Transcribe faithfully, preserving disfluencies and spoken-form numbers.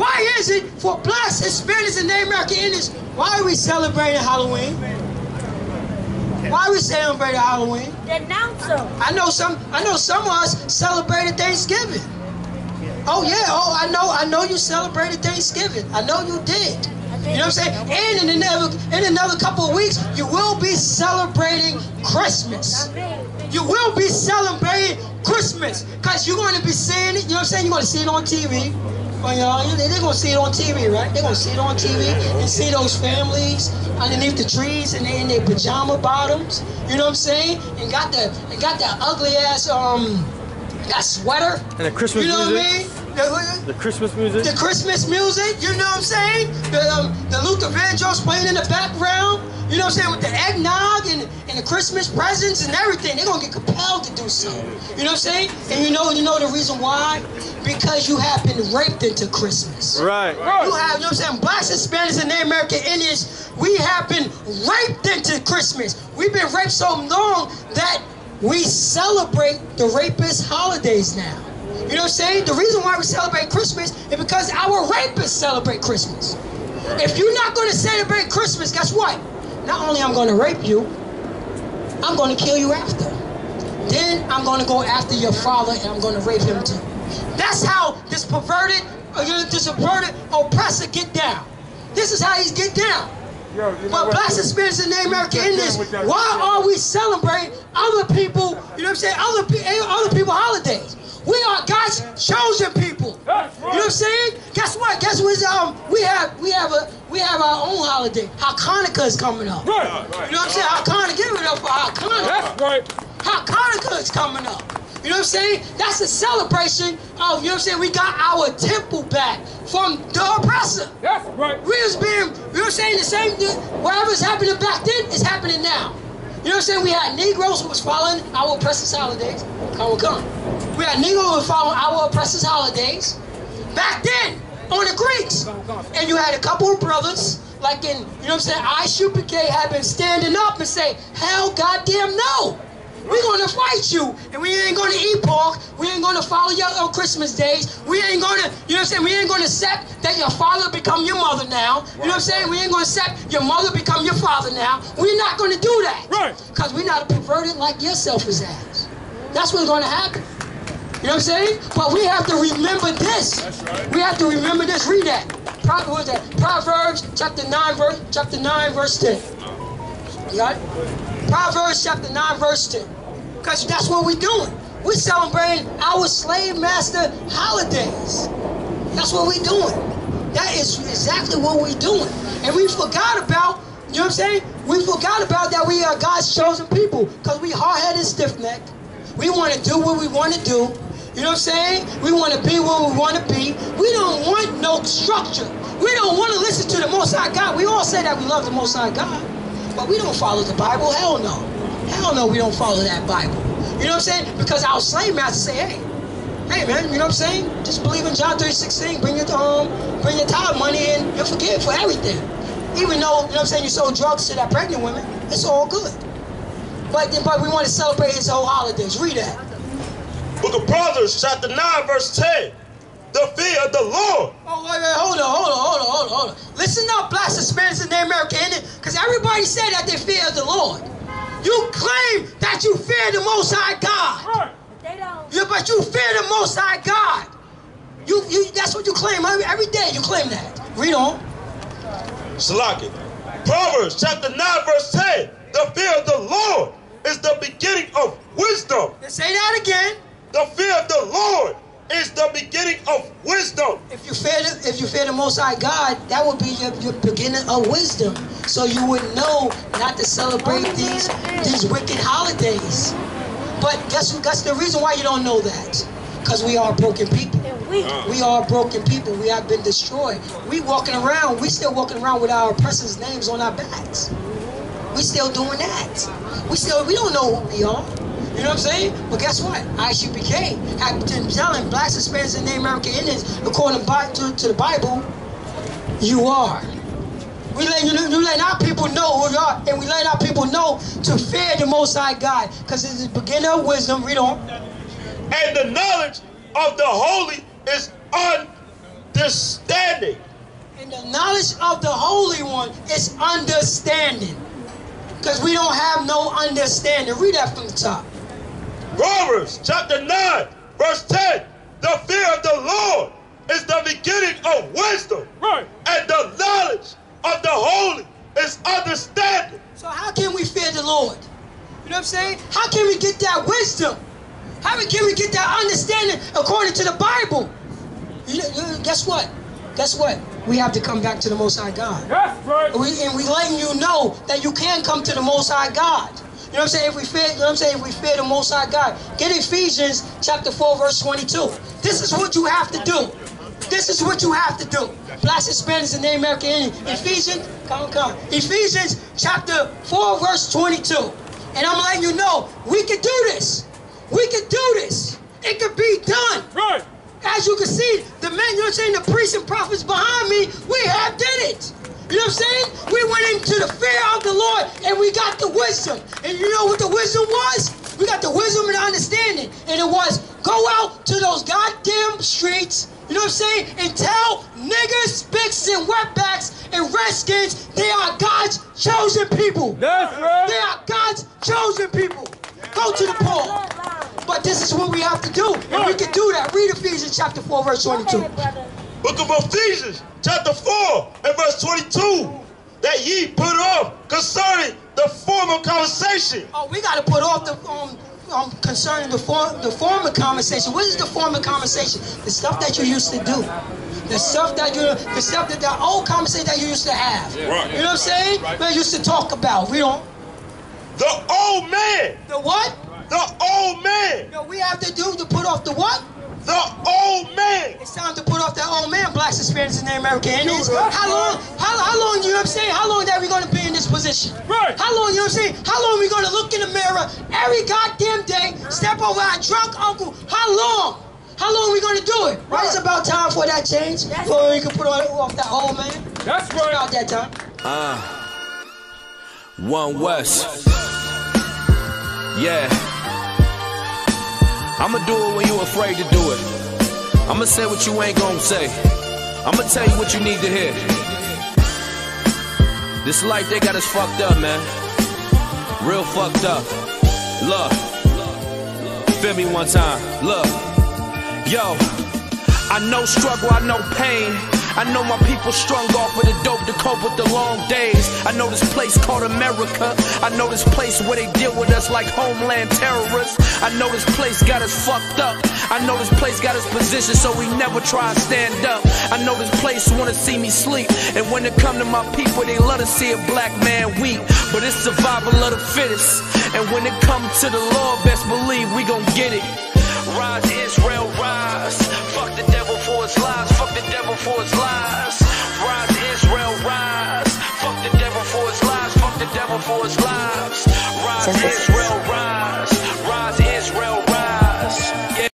Why is it for blessed spirit is the name American Indians? Why are we celebrating Halloween? Why are we celebrating Halloween? Denounce them. I know some. I know some of us celebrated Thanksgiving. Oh yeah. Oh, I know. I know you celebrated Thanksgiving. I know you did. You know what I'm saying? And in another in another couple of weeks, you will be celebrating Christmas. You will be celebrating Christmas because you're going to be seeing it. You know what I'm saying? You're going to see it on T V. Well, y'all, they're going to see it on T V, right? They're going to see it on T V and see those families underneath the trees and they in their pajama bottoms. You know what I'm saying? And got the and got that ugly ass um that sweater. And the Christmas. You know what I mean? The, the Christmas music. The Christmas music, you know what I'm saying? The, um, the Luther Vandross playing in the background, you know what I'm saying? With the eggnog and, and the Christmas presents and everything, they're going to get compelled to do something. You know what I'm saying? And you know you know the reason why? Because you have been raped into Christmas. Right. right. You have, you know what I'm saying? Blacks, Hispanics, and Native American Indians, we have been raped into Christmas. We've been raped so long that we celebrate the rapist holidays now. You know what I'm saying? The reason why we celebrate Christmas is because our rapists celebrate Christmas. If you're not going to celebrate Christmas, guess what? Not only I'm going to rape you, I'm going to kill you after. Then I'm going to go after your father and I'm going to rape him too. That's how this perverted, uh, this perverted oppressor get down. This is how he's get down. Yo, you know but blessed spirits in the American Indians, why are we celebrating other people, you know what I'm saying, other, pe other people's holidays? We are God's chosen people. Right. You know what I'm saying? Guess what? Guess what? Um, we have we have a we have our own holiday. Hanukkah is coming up. Right. You know what I'm saying? Hanukkah, give it up for Hanukkah. That's right. Hanukkah is coming up. You know what I'm saying? That's a celebration of, you know what I'm saying, we got our temple back from the oppressor. That's right. We was being, you know what I'm saying, the same thing, whatever's happening back then is happening now. You know what I'm saying? We had Negroes who was following our oppressors' holidays. Come on, come on. We had Negroes who were following our oppressors' holidays back then on the Greeks. And you had a couple of brothers, like in, you know what I'm saying, I Shoot Brigade had been standing up and say, hell goddamn no. We're going to fight you. And we ain't going to eat pork. We ain't going to follow your on Christmas days. We ain't going to, you know what I'm saying, we ain't going to accept that your father become your mother now. You know what I'm saying? We ain't going to accept your mother become your father now. We're not going to do that. Right. Because we're not perverted like your selfish ass. That's what's going to happen. You know what I'm saying? But we have to remember this. That's right. We have to remember this. Read that. Pro what is that? Proverbs chapter nine verse chapter nine verse ten. You got it? Proverbs chapter nine verse ten. Because that's what we're doing. We're celebrating our slave master holidays. That's what we're doing. That is exactly what we're doing. And we forgot about, you know what I'm saying? We forgot about that we are God's chosen people because we hard-headed and stiff-necked. We want to do what we want to do. You know what I'm saying? We want to be where we want to be. We don't want no structure. We don't want to listen to the Most High God. We all say that we love the Most High God, but we don't follow the Bible. Hell no. Hell no, we don't follow that Bible. You know what I'm saying? Because our slave master say, hey, hey man, you know what I'm saying? Just believe in John three sixteen. Bring your um, bring your tithe money in. You're forgiven for everything. Even though, you know what I'm saying, you sold drugs to that pregnant woman, it's all good. But, but we want to celebrate his whole holidays. Read that. Book of Proverbs, chapter nine, verse ten. The fear of the Lord. Oh, wait, wait, hold on, hold on, hold on, hold on, hold on. Listen up, blacks, Hispanics, and Native Americans, because everybody said that they fear the Lord. You claim that you fear the Most High God. But they don't. Yeah, but you fear the Most High God. You, you, that's what you claim every, every day. You claim that. Read on. Salaki. Proverbs, chapter nine, verse ten. The fear of the Lord is the beginning of wisdom. Say that again. The fear of the Lord is the beginning of wisdom. If you fear the, if you fear the Most High God, that would be your, your beginning of wisdom. So you would know not to celebrate these these wicked holidays. But guess that's the reason why you don't know that, because we are broken people. We, we are broken people. We have been destroyed. We walking around. We still walking around with our oppressors' names on our backs. We still doing that. We still, we don't know who we are. You know what I'm saying? But well, guess what? I S U B K have been telling blacks, Hispanics, and Native American Indians, according to, to the Bible, you are. We let, you, you let our people know who we are, and we let our people know to fear the Most High God, because it's the beginning of wisdom. Read on. And the knowledge of the holy is undeniable. understanding. And the knowledge of the Holy One is understanding. Because we don't have no understanding. Read that from the top. Proverbs chapter nine, verse ten. The fear of the Lord is the beginning of wisdom. Right. And the knowledge of the Holy is understanding. So how can we fear the Lord? You know what I'm saying? How can we get that wisdom? How can we get that understanding according to the Bible? You know, guess what? Guess what? We have to come back to the Most High God. That's right. We, and we letting you know that you can come to the Most High God. You know what I'm saying? If we fear, you know what I'm saying? If we fear the Most High God. Get Ephesians chapter four, verse twenty-two. This is what you have to do. This is what you have to do. Blacks, Hispanics, and Native American Indians. Ephesians, come, come. Ephesians chapter four, verse twenty-two. And I'm letting you know, we can do this. We can do this. It can be done. Right. As you can see, the men, you know what I'm saying, the priests and prophets behind me, we have did it. You know what I'm saying? We went into the fear of the Lord and we got the wisdom. And you know what the wisdom was? We got the wisdom and the understanding. And it was, go out to those goddamn streets, you know what I'm saying, and tell niggas, spics, and wetbacks, and redskins, they are God's chosen people. That's right. They are God's chosen people. Go to the poll. But this is what we have to do. And we can do that. Read Ephesians chapter four, verse twenty-two. Book of Ephesians chapter four and verse twenty-two. That ye put off concerning the former conversation. Oh, we got to put off the um, um concerning the form the former conversation. What is the former conversation? The stuff that you used to do. The stuff that you, the stuff that the old conversation that you used to have. Right. You know what I'm saying? Right. Man, used to talk about. We don't. The old man. The what? The old man. No, we have to do to put off the what? The old man. It's time to put off that old man, blacks, Hispanics, and American Indians. How long, how, how long, you know what I'm saying? How long are we going to be in this position? Right. How long, you know what I'm saying? How long are we going to look in the mirror every goddamn day, step over our drunk uncle? How long? How long are we going to do it? Right. It's about time for that change. That's before we can put off that old man. That's right. It's about that time. Ah. Uh, one West. Yeah. I'ma do it when you afraid to do it. I'ma say what you ain't gonna say. I'ma tell you what you need to hear. This life, they got us fucked up, man. Real fucked up. Look. Feel me one time. Look. Yo. I know struggle, I know pain. I know my people strung off with the dope to cope with the long days. I know this place called America. I know this place where they deal with us like homeland terrorists. I know this place got us fucked up. I know this place got us positioned so we never try to stand up. I know this place wanna see me sleep. And when it come to my people, they love to see a black man weep. But it's survival of the fittest. And when it come to the Lord, best believe we gon' get it. Rise, Israel, rise. Fuck the devil for his lies. Fuck the devil for his lies. Rise, Israel, rise. Fuck the devil for his lies. Fuck the devil for his lies. Rise, Israel, rise.